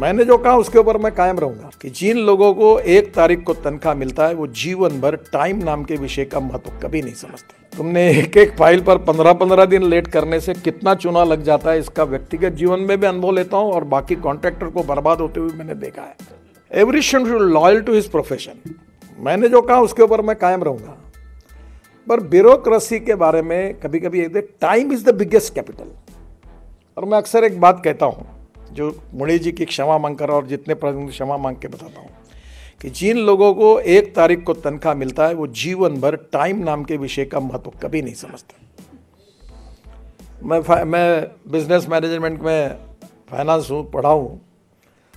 मैंने जो कहा उसके ऊपर मैं कायम रहूंगा कि जिन लोगों को 1 तारीख को तनख्वाह मिलता है वो जीवन भर टाइम नाम के विषय का महत्व कभी नहीं समझते। तुमने एक एक फाइल पर 15-15 दिन लेट करने से कितना चूना लग जाता है, इसका व्यक्तिगत जीवन में भी अनुभव लेता हूँ और बाकी कॉन्ट्रैक्टर को बर्बाद होते हुए मैंने देखा है। Everyone should loyal to his profession. मैंने जो कहा उसके ऊपर मैं कायम रहूँगा। पर ब्यूरोक्रेसी के बारे में कभी कभी एक time is the biggest capital. और मैं अक्सर एक बात कहता हूँ जो मुड़ी जी की क्षमा मांग कर और जितने प्रतिनिधि क्षमा मांग के बताता हूँ कि जिन लोगों को 1 तारीख को तनख्वाह मिलता है वो जीवन भर टाइम नाम के विषय का महत्व कभी नहीं समझते। मैं बिजनेस मैनेजमेंट में फाइनेंस हूँ, पढ़ा हूँ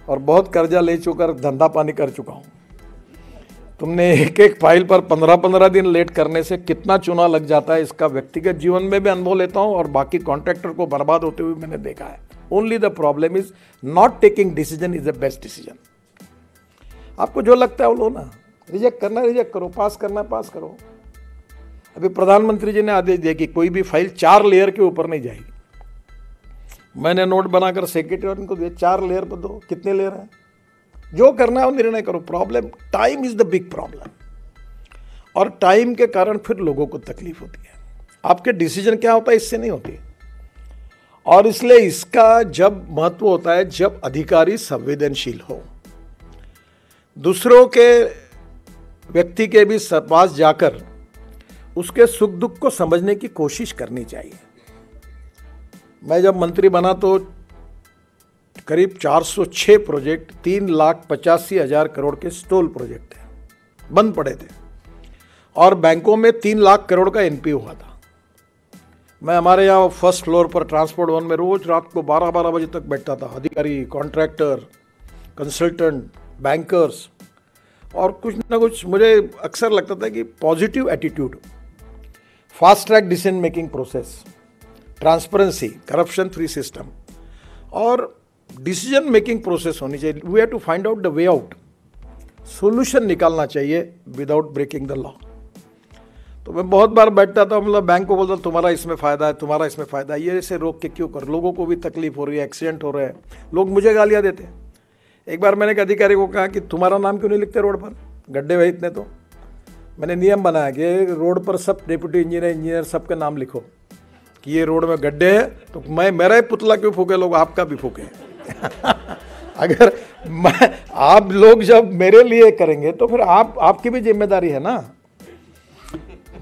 और बहुत कर्जा ले चुका, धंधा पानी कर चुका हूँ। तुमने एक एक फाइल पर 15-15 दिन लेट करने से कितना चूना लग जाता है, इसका व्यक्तिगत जीवन में भी अनुभव लेता हूँ और बाकी कॉन्ट्रैक्टर को बर्बाद होते हुए मैंने देखा है। Only the problem is not taking decision is the best decision. आपको जो लगता है वो लो ना, रिजेक्ट करना रिजेक्ट करो, पास करना पास करो। अभी प्रधानमंत्री जी ने आदेश दिया कि कोई भी फाइल 4 लेयर के ऊपर नहीं जाएगी। मैंने नोट बनाकर सेक्रेटरी को दिया, 4 लेयर पर दो, कितने लेयर हैं, जो करना है वो निर्णय करो। Problem time is the big problem और टाइम के कारण फिर लोगों को तकलीफ होती है। आपके डिसीजन क्या होता है इससे नहीं होती। और इसलिए इसका जब महत्व होता है जब अधिकारी संवेदनशील हो, दूसरों के व्यक्ति के भी पास जाकर उसके सुख दुख को समझने की कोशिश करनी चाहिए। मैं जब मंत्री बना तो करीब 406 प्रोजेक्ट 3,85,000 करोड़ के स्टॉल प्रोजेक्ट हैं, बंद पड़े थे और बैंकों में 3 लाख करोड़ का एनपी हुआ था। मैं हमारे यहाँ फर्स्ट फ्लोर पर ट्रांसपोर्ट वन में रोज रात को 12-12 बजे तक बैठता था। अधिकारी, कॉन्ट्रैक्टर, कंसल्टेंट, बैंकर्स और कुछ ना कुछ मुझे अक्सर लगता था कि positive attitude, fast track decision making process, transparency, corruption free system और डिसीजन मेकिंग प्रोसेस होनी चाहिए। We have to find out the way out, solution निकालना चाहिए विदाउट ब्रेकिंग द लॉ। तो मैं बहुत बार बैठता था, मतलब बैंक को बोलता तुम्हारा इसमें फ़ायदा है, तुम्हारा इसमें फ़ायदा है, ये ऐसे रोक के क्यों कर, लोगों को भी तकलीफ हो रही है, एक्सीडेंट हो रहे हैं, लोग मुझे गालियाँ देते हैं। एक बार मैंने एक अधिकारी को कहा कि तुम्हारा नाम क्यों नहीं लिखते रोड पर, गड्ढे हुए इतने। तो मैंने नियम बनाया कि रोड पर सब डिप्यूटी इंजीनियर सबके नाम लिखो कि ये रोड में गड्ढे हैं, तो मैं मेरा ही पुतला क्यों फूके, लोग आपका भी फूके। अगर मैं आप लोग जब मेरे लिए करेंगे तो फिर आपकी भी जिम्मेदारी है ना।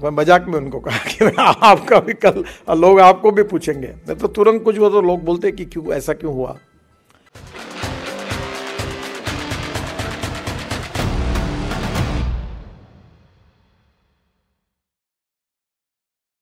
मैं मजाक में उनको कहा कि आपका भी कल लोग आपको भी पूछेंगे, नहीं तो तुरंत कुछ हुआ तो लोग बोलते कि क्यों ऐसा क्यों हुआ।